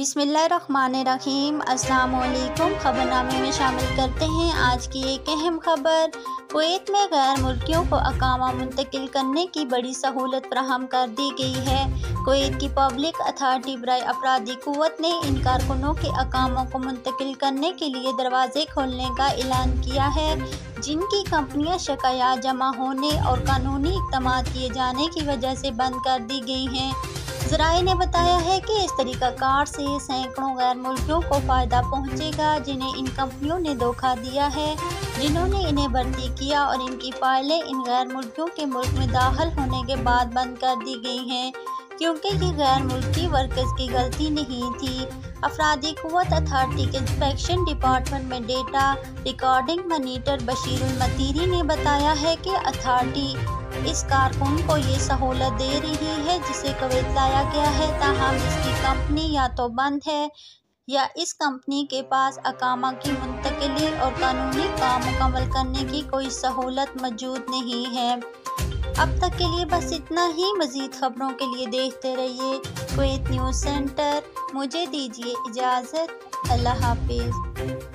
बिस्मिल्लाहिर्रहमानिर्रहीम अस्सलाम वालेकुम। खबरनामे में शामिल करते हैं आज की एक अहम खबर। कुवैत में गैर मुल्कियों को अकामा मुंतकिल करने की बड़ी सहूलत फराहम कर दी गई है। कुवैत की पब्लिक अथॉरिटी बराए अफराधी कुव्वत ने इन कारकुनों के अकामा को मुंतकिल करने के लिए दरवाजे खोलने का ऐलान किया है, जिनकी कंपनियां शिकायत जमा होने और कानूनी इक़दाम किए जाने की वजह से बंद कर दी गई हैं। ज़राए ने बताया है कि इस तरीक़ाकार से सैकड़ों गैर मुल्कियों को फ़ायदा पहुंचेगा, जिन्हें इन कंपनियों ने धोखा दिया है, जिन्होंने इन्हें भर्ती किया और इनकी फाइलें इन गैर मुल्कियों के मुल्क में दाखिल होने के बाद बंद कर दी गई हैं, क्योंकि ये गैर मुल्की वर्कर्स की गलती नहीं थी। अफराधी कुव्वत अथॉरिटी के इंस्पेक्शन डिपार्टमेंट में डेटा रिकॉर्डिंग मॉनिटर बशीर अल-मुतैरी ने बताया है कि अथॉरिटी इस कारकुन को ये सहूलत दे रही है जिसे कुवैत लाया गया है, ताहम इसकी कंपनी या तो बंद है या इस कंपनी के पास अकामा की मुंतकिली और कानूनी काम मुकम्मल करने की कोई सहूलत मौजूद नहीं है। अब तक के लिए बस इतना ही। मज़ीद खबरों के लिए देखते रहिए कुवैत न्यूज़ सेंटर। मुझे दीजिए इजाज़त। अल्लाह हाफिज़।